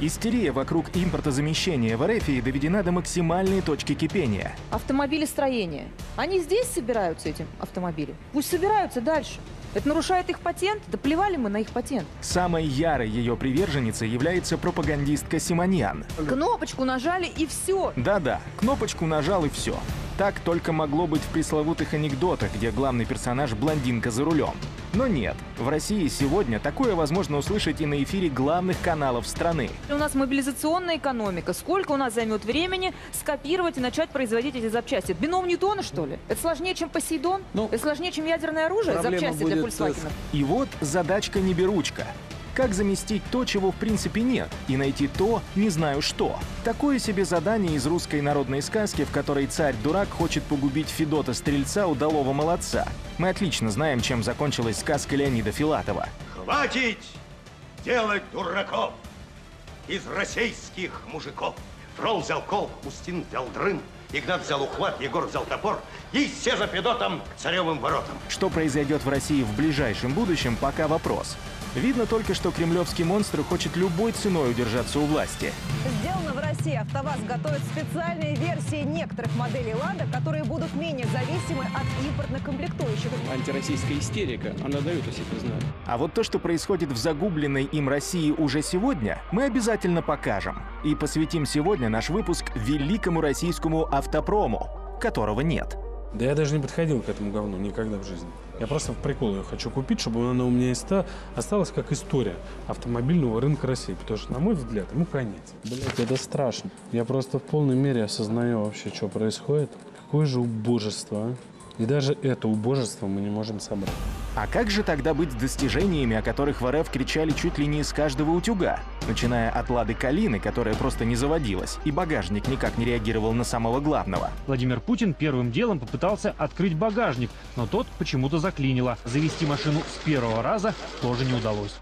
Истерия вокруг импортозамещения в РФ доведена до максимальной точки кипения. Автомобилестроение. Они здесь собираются, эти автомобили? Пусть собираются дальше. Это нарушает их патент? Да плевали мы на их патент. Самой ярой ее приверженницей является пропагандистка Симоньян. Кнопочку нажали и все. Да-да, кнопочку нажал и все. Так только могло быть в пресловутых анекдотах, где главный персонаж – блондинка за рулем. Но нет, в России сегодня такое возможно услышать и на эфире главных каналов страны. У нас мобилизационная экономика. Сколько у нас займет времени скопировать и начать производить эти запчасти? Бином Ньютона, что ли? Это сложнее, чем Посейдон? Это сложнее, чем ядерное оружие? Запчасти для Фольксвагенов. И вот задачка-неберучка. Как заместить то, чего в принципе нет, и найти то, не знаю что. Такое себе задание из русской народной сказки, в которой царь-дурак хочет погубить Федота-стрельца-удалого-молодца. Мы отлично знаем, чем закончилась сказка Леонида Филатова. Хватит делать дураков из российских мужиков. Фрол взял кол, Устин взял дрын, Игнат взял ухват, Егор взял топор, и все за Федотом к царевым воротам. Что произойдет в России в ближайшем будущем, пока вопрос. Видно только, что кремлевский монстр хочет любой ценой удержаться у власти. Сделано в России. АвтоВАЗ готовит специальные версии некоторых моделей «Лада», которые будут менее зависимы от импортных комплектующих. Антироссийская истерика, она дает о себе знать. А вот то, что происходит в загубленной им России уже сегодня, мы обязательно покажем. И посвятим сегодня наш выпуск великому российскому автопрому, которого нет. Да я даже не подходил к этому говну никогда в жизни. Я просто в прикол ее хочу купить, чтобы она у меня осталась как история автомобильного рынка России. Потому что, на мой взгляд, ему конец. Блять, это страшно. Я просто в полной мере осознаю вообще, что происходит. Какое же убожество, а? И даже это убожество мы не можем собрать. А как же тогда быть с достижениями, о которых в РФ кричали чуть ли не из каждого утюга? Начиная от «Лады Калины», которая просто не заводилась, и багажник никак не реагировал на самого главного. Владимир Путин первым делом попытался открыть багажник, но тот почему-то заклинило. Завести машину с первого раза тоже не удалось.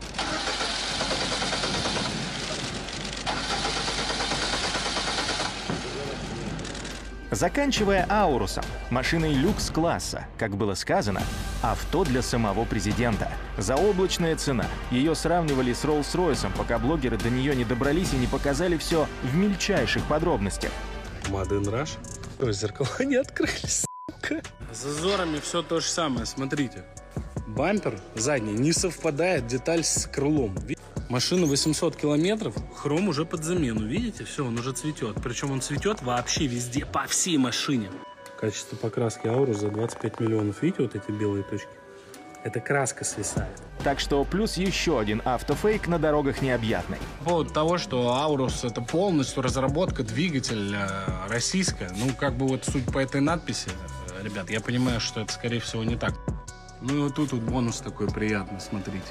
Заканчивая «Аурусом», машиной люкс-класса, как было сказано, авто для самого президента. Заоблачная цена. Ее сравнивали с Роллс-Ройсом, пока блогеры до нее не добрались и не показали все в мельчайших подробностях. Маден Раш? Ой, зеркала не открылись, сука. С зазорами все то же самое, смотрите. Бампер задний не совпадает деталь с крылом. Машина 800 километров, хром уже под замену. Видите, все, он уже цветет. Причем он цветет вообще везде, по всей машине. Качество покраски Аурус за 25 миллионов. Видите вот эти белые точки? Это краска свисает. Так что плюс еще один автофейк на дорогах необъятный. По поводу того, что Аурус — это полностью разработка, двигатель российская. Ну, как бы вот суть по этой надписи, ребят, я понимаю, что это, скорее всего, не так. Ну и вот тут вот бонус такой приятный, смотрите.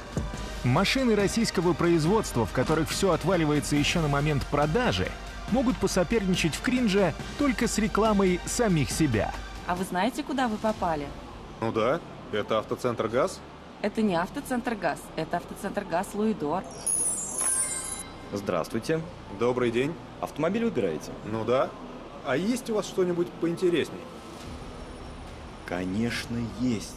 Машины российского производства, в которых все отваливается еще на момент продажи, могут посоперничать в кринже только с рекламой самих себя. А вы знаете, куда вы попали? Ну да, это автоцентр «ГАЗ». Это не автоцентр «ГАЗ», это автоцентр «ГАЗ» «Луидор». Здравствуйте. Добрый день. Автомобиль выбираете? Ну да. А есть у вас что-нибудь поинтересней? Конечно, есть.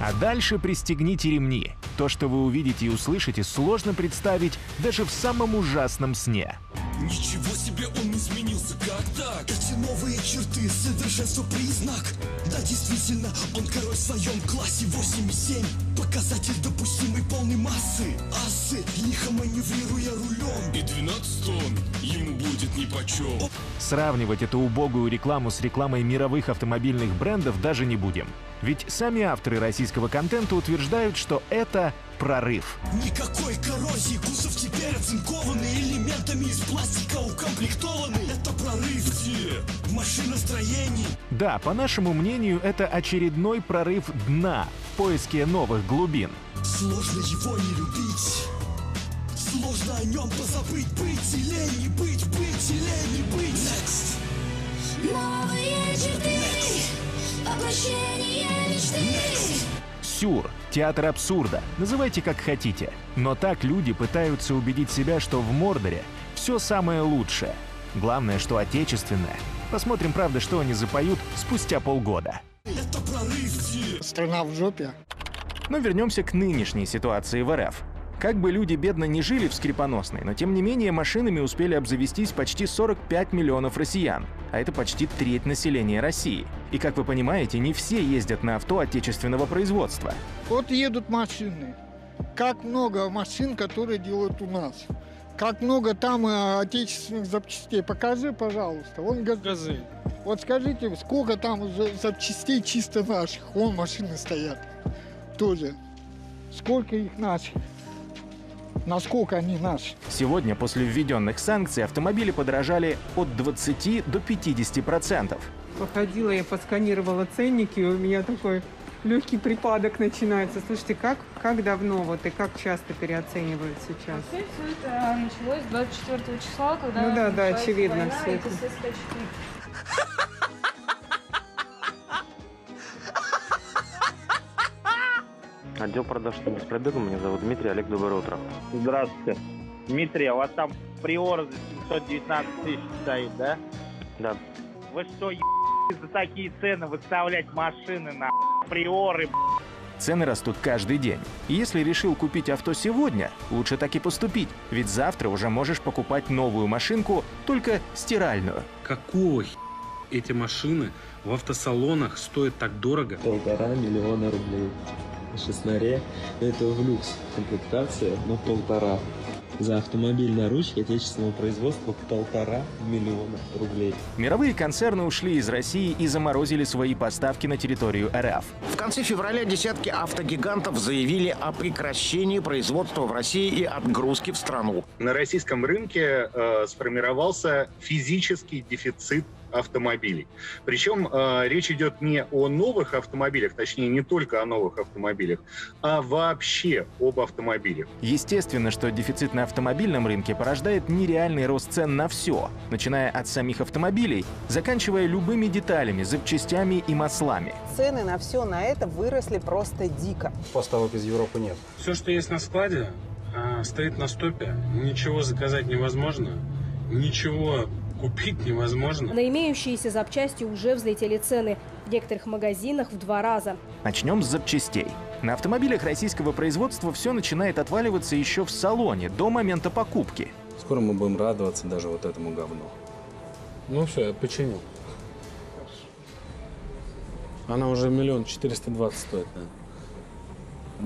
А дальше пристегните ремни. То, что вы увидите и услышите, сложно представить даже в самом ужасном сне. Ничего себе, он изменился, как так? Эти новые черты, совершенство признак. Да, действительно, он король в своем классе. 8,7, показатель допустимой полной массы. Асы, лихо маневрируя рулем. И 12 тонн ему будет нипочем. Сравнивать эту убогую рекламу с рекламой мировых автомобильных брендов даже не будем. Ведь сами авторы российского контента утверждают, что это прорыв. Никакой коррозии, кузов теперь оцинкованы, элементами из пластика укомплектованы. Это прорыв в машиностроении. Да, по нашему мнению, это очередной прорыв дна в поиске новых глубин. Сложно его не любить. Сложно о нем позабыть. Быть и лень, быть, быть и лень, быть. Next. Новые черты. Next. Воплощение мечты. Сюр, театр абсурда, называйте как хотите. Но так люди пытаются убедить себя, что в Мордоре все самое лучшее. Главное, что отечественное. Посмотрим, правда, что они запоют спустя полгода. Это прорыв. Страна в жопе. Но вернемся к нынешней ситуации в РФ. Как бы люди бедно не жили в Скрипоносной, но тем не менее машинами успели обзавестись почти 45 миллионов россиян, а это почти треть населения России. И, как вы понимаете, не все ездят на авто отечественного производства. Вот едут машины. Как много машин, которые делают у нас. Как много там отечественных запчастей. Покажи, пожалуйста. Вон газы. Вот скажите, сколько там запчастей чисто наших. Вон машины стоят тоже. Сколько их наших? Насколько они наши? Сегодня после введенных санкций автомобили подорожали от 20 до 50%. Походила я, посканировала ценники, и у меня такой легкий припадок начинается. Слушайте, как давно вот и как часто переоценивают сейчас? Все это началось 24 числа, когда... Ну да, очевидно война, все это. Отдел продаж без пробега. Меня зовут Дмитрий. Олег, доброе утро. Здравствуйте. Дмитрий, а у вас там приор за 719 тысяч стоит, да? Да. Вы что, за такие цены выставлять машины на приоры, Цены растут каждый день. И если решил купить авто сегодня, лучше так и поступить. Ведь завтра уже можешь покупать новую машинку, только стиральную. Какого эти машины в автосалонах стоят так дорого? 1,5 миллиона рублей. Шестнаре, это в люкс комплектация, но 1,5. За автомобиль на ручке отечественного производства 1,5 миллиона рублей. Мировые концерны ушли из России и заморозили свои поставки на территорию РФ. В конце февраля десятки автогигантов заявили о прекращении производства в России и отгрузки в страну. На российском рынке сформировался физический дефицит автомобилей. Причем речь идет не о новых автомобилях, точнее не только о новых автомобилях, а вообще об автомобилях. Естественно, что дефицит на автомобильном рынке порождает нереальный рост цен на все, начиная от самих автомобилей, заканчивая любыми деталями, запчастями и маслами. Цены на все на это выросли просто дико. Поставок из Европы нет. Все, что есть на складе, стоит на стопе. Ничего заказать невозможно, ничего купить невозможно. На имеющиеся запчасти уже взлетели цены. В некоторых магазинах в 2 раза. Начнем с запчастей. На автомобилях российского производства все начинает отваливаться еще в салоне, до момента покупки. Скоро мы будем радоваться даже вот этому говну. Ну все, я починил. Она уже 1 420 000 стоит, да?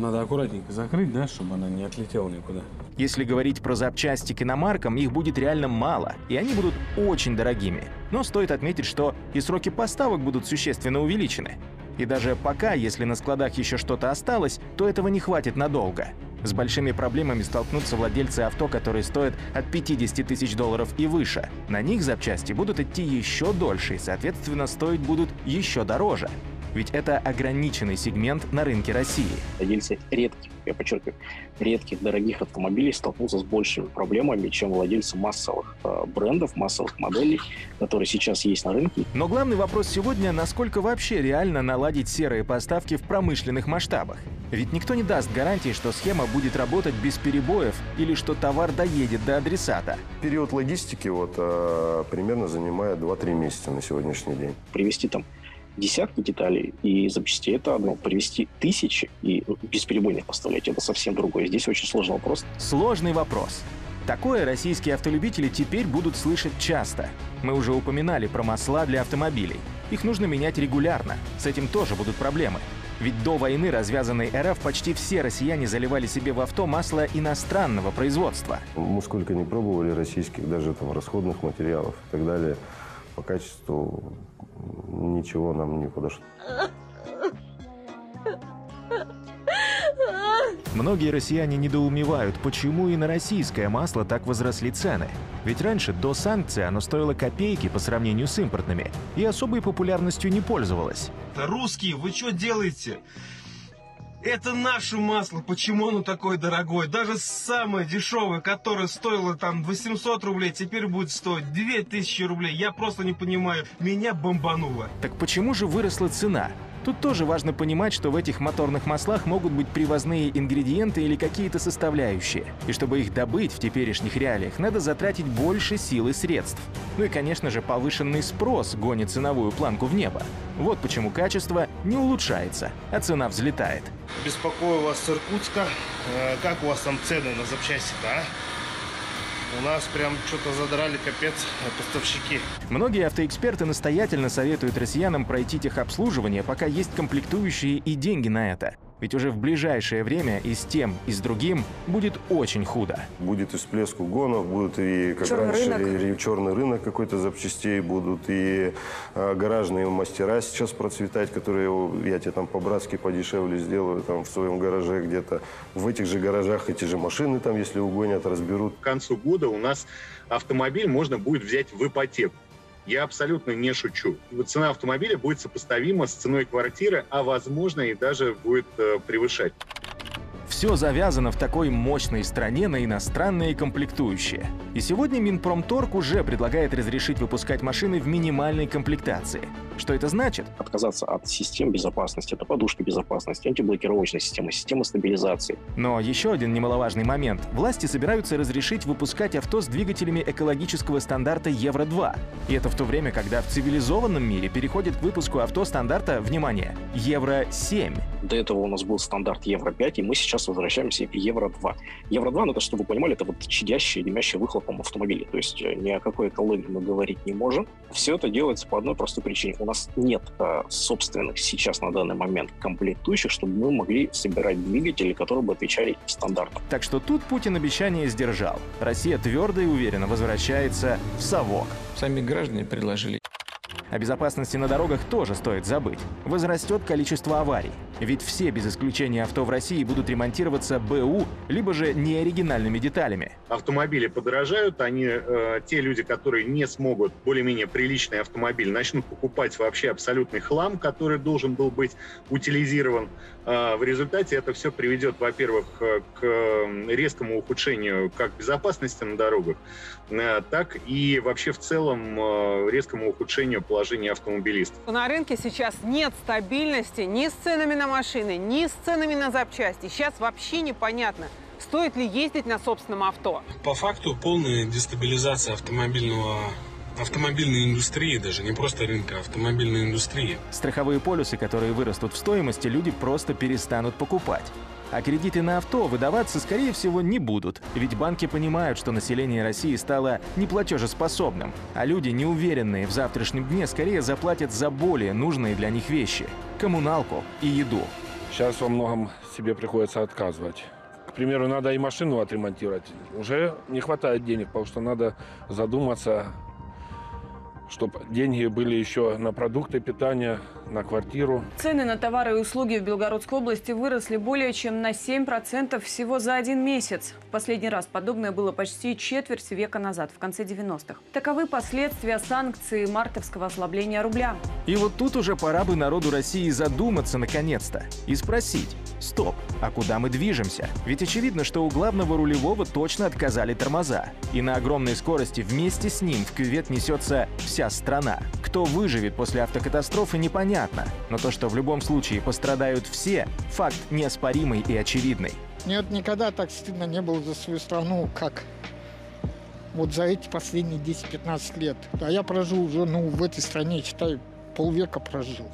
Надо аккуратненько закрыть, да, чтобы она не отлетела никуда. Если говорить про запчасти к иномаркам, их будет реально мало, и они будут очень дорогими. Но стоит отметить, что и сроки поставок будут существенно увеличены. И даже пока, если на складах еще что-то осталось, то этого не хватит надолго. С большими проблемами столкнутся владельцы авто, которые стоят от 50 тысяч долларов и выше. На них запчасти будут идти еще дольше и, соответственно, стоить будут еще дороже. Ведь это ограниченный сегмент на рынке России. Владельцы редких, я подчеркиваю, редких дорогих автомобилей столкнулся с большими проблемами, чем владельцы массовых брендов, массовых моделей, которые сейчас есть на рынке. Но главный вопрос сегодня, насколько вообще реально наладить серые поставки в промышленных масштабах. Ведь никто не даст гарантии, что схема будет работать без перебоев или что товар доедет до адресата. Период логистики вот, примерно занимает 2-3 месяца на сегодняшний день. Привезти там десятки деталей и запчастей — это одно. Привезти тысячи и бесперебойно поставлять — это совсем другое. Здесь очень сложный вопрос. Сложный вопрос. Такое российские автолюбители теперь будут слышать часто. Мы уже упоминали про масла для автомобилей. Их нужно менять регулярно. С этим тоже будут проблемы. Ведь до войны, развязанной РФ, почти все россияне заливали себе в авто масло иностранного производства. Мы сколько не пробовали российских, даже там расходных материалов и так далее, по качеству ничего нам не подошло. Многие россияне недоумевают, почему и на российское масло так возросли цены. Ведь раньше, до санкций, оно стоило копейки по сравнению с импортными и особой популярностью не пользовалось. Русские, вы что делаете? Это наше масло, почему оно такое дорогое? Даже самое дешевое, которое стоило там 800 рублей, теперь будет стоить 2000 рублей. Я просто не понимаю, меня бомбануло. Так почему же выросла цена? Тут тоже важно понимать, что в этих моторных маслах могут быть привозные ингредиенты или какие-то составляющие. И чтобы их добыть в теперешних реалиях, надо затратить больше сил и средств. Ну и, конечно же, повышенный спрос гонит ценовую планку в небо. Вот почему качество не улучшается, а цена взлетает. Беспокою вас с Иркутска. Как у вас там цены на запчасти, да? У нас прям что-то задрали, капец, поставщики. Многие автоэксперты настоятельно советуют россиянам пройти техобслуживание, пока есть комплектующие и деньги на это. Ведь уже в ближайшее время и с тем, и с другим будет очень худо. Будет и всплеск угонов, будут и, как раньше, черный рынок какой-то запчастей, будут и гаражные мастера сейчас процветать, которые я тебе там по-братски подешевле сделаю там в своем гараже где-то. В этих же гаражах эти же машины там, если угонят, разберут. К концу года у нас автомобиль можно будет взять в ипотеку. Я абсолютно не шучу. Цена автомобиля будет сопоставима с ценой квартиры, а, возможно, и даже будет превышать. Все завязано в такой мощной стране на иностранные комплектующие. И сегодня Минпромторг уже предлагает разрешить выпускать машины в минимальной комплектации. Что это значит? Отказаться от систем безопасности. Это подушка безопасности, антиблокировочная система, система стабилизации. Но еще один немаловажный момент. Власти собираются разрешить выпускать авто с двигателями экологического стандарта Евро-2. И это в то время, когда в цивилизованном мире переходит к выпуску авто стандарта, внимание, Евро-7. До этого у нас был стандарт Евро-5, и мы сейчас возвращаемся к Евро-2. Евро-2, ну, это, чтобы вы понимали, это вот чадящий, дымящий выхлопом автомобиля. То есть ни о какой экологии мы говорить не можем. Все это делается по одной простой причине. У нас нет собственных сейчас на данный момент комплектующих, чтобы мы могли собирать двигатели, которые бы отвечали стандартам. Так что тут Путин обещание сдержал. Россия твердо и уверенно возвращается в совок. Сами граждане предложили. О безопасности на дорогах тоже стоит забыть. Возрастет количество аварий. Ведь все, без исключения авто в России, будут ремонтироваться БУ, либо же неоригинальными деталями. Автомобили подорожают, они, те люди, которые не смогут более-менее приличный автомобиль, начнут покупать вообще абсолютный хлам, который должен был быть утилизирован. В результате это все приведет, во-первых, к резкому ухудшению как безопасности на дорогах, так и вообще в целом резкому ухудшению положения автомобилистов. На рынке сейчас нет стабильности ни с ценами на машины, ни с ценами на запчасти. Сейчас вообще непонятно, стоит ли ездить на собственном авто. По факту полная дестабилизация автомобильной индустрии, даже не просто рынка, автомобильной индустрии. Страховые полюсы, которые вырастут в стоимости, люди просто перестанут покупать. А кредиты на авто выдаваться, скорее всего, не будут. Ведь банки понимают, что население России стало неплатежеспособным, а люди, неуверенные в завтрашнем дне, скорее заплатят за более нужные для них вещи – коммуналку и еду. Сейчас во многом себе приходится отказывать. К примеру, надо и машину отремонтировать. Уже не хватает денег, потому что надо задуматься, чтобы деньги были еще на продукты питания, на квартиру. Цены на товары и услуги в Белгородской области выросли более чем на 7% всего за один месяц. В последний раз подобное было почти четверть века назад, в конце 90-х. Таковы последствия санкций мартовского ослабления рубля. И вот тут уже пора бы народу России задуматься наконец-то и спросить: стоп, а куда мы движемся? Ведь очевидно, что у главного рулевого точно отказали тормоза. И на огромной скорости вместе с ним в кювет несется вся страна. Кто выживет после автокатастрофы, непонятно. Но то, что в любом случае пострадают все, факт неоспоримый и очевидный. Нет, никогда так стыдно не было за свою страну, как вот за эти последние 10-15 лет. А я прожил уже, ну, в этой стране, считай, полвека прожил.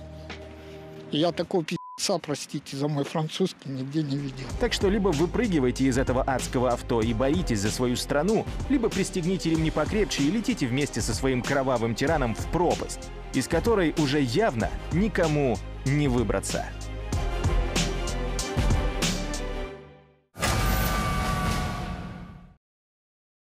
И я такого пи***ца, простите за мой французский, нигде не видел. Так что либо выпрыгивайте из этого адского авто и боритесь за свою страну, либо пристегните ремни покрепче и летите вместе со своим кровавым тираном в пропасть, из которой уже явно никому не выбраться.